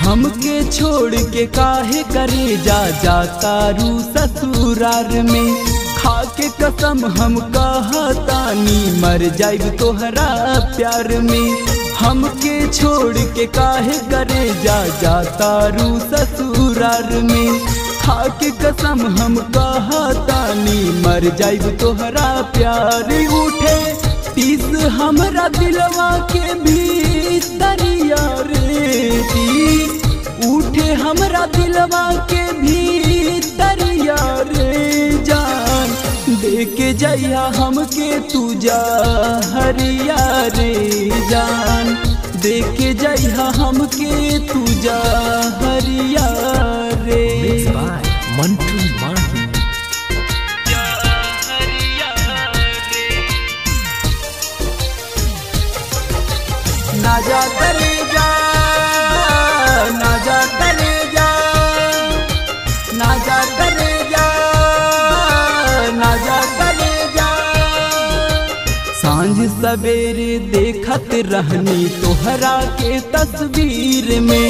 हमके छोड़ के काहे करे जा जाता रू ससुरार में, खाके कसम हम कहतानी मर जाइब तोहरा प्यार में। हमके छोड़ के काहे करे जा जाता रू ससुरार में, खाके कसम हम कहतानी मर जाइब तोहरा प्यार। उठे तीस हमरा दिलवा के भीतरिया रे, उठे हमरा दिलवा के भीतरिया रे जान, देके जइहा हमके तुजा हरिया रे जान, देके जइहा हमके तुजा हरिया रे। ना जा चले जा, ना जा चले जा, ना जा चले जा, ना जा चले जा। सांझ सवेरे देखत रहनी तोहरा के तस्वीर में,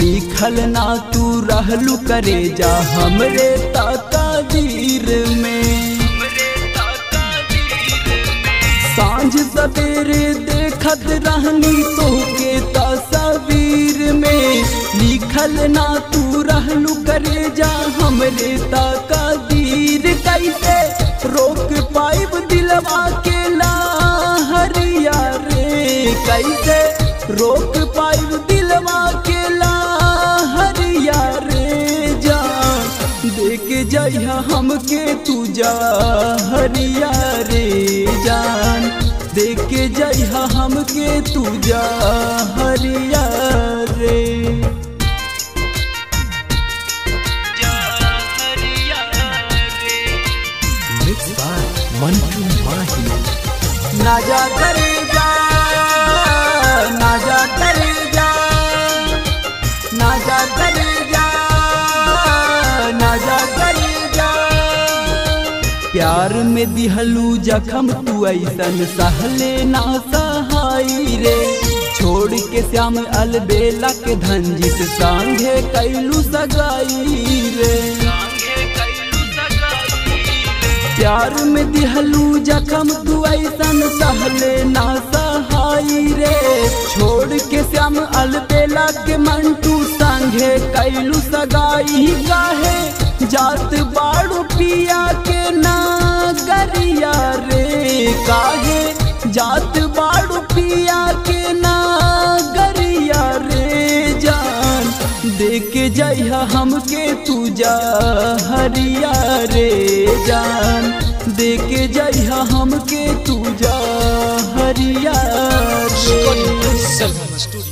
लिखल ना तू रहलू करे जा हमरे तकदीर में। सांझ सवेरे देखत रहनी तोहके तस्वीर में, लिखल ना तू रहलू करे जा हमरे तकदीर। कैसे रोक पाइब दिलवा के लहरिया रे, कैसे रोक पाइब दिलवा के लहरिया रे जान, देके जइहा हमके तुजा हरिया रे जान, देके जइहा हमके तुजा हरिया रे। जा हरिया रे मिक्स बाय मंटू माही। ना जा करे जा, ना जा करे जा, ना जा करे जा, ना जा करे। प्यार में दिहलू जखम तू ऐसन सहले ना सहाई रे, छोड़ के श्याम अलबेला के धंजिस सांघे कैलू सगाई रे। प्यार में दिहलू जखम तू ऐसन सहले ना सहाई रे, छोड़ के श्याम अलबेला के मंटू सांघे कैलू सगाई। गाहे जात बाड़ू पिया के नागरिया रे, काहे जात बाड़ू पिया के नागरिया रे जान, देके जइहा हमके तुजा हरिया रे जान, देके जइहा हमके तुजा हरिया रे।